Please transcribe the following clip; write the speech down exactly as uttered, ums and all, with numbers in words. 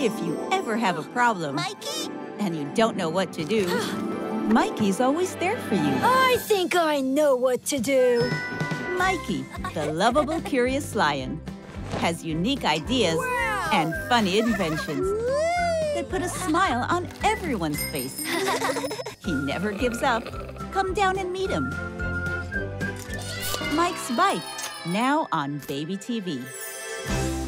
If you ever have a problem, Mikey, and you don't know what to do, Mikey's always there for you. I think I know what to do. Mikey, the lovable, curious lion, has unique ideas wow. and funny inventions that put a smile on everyone's face. He never gives up. Come down and meet him. Mike's Bike, now on Baby T V.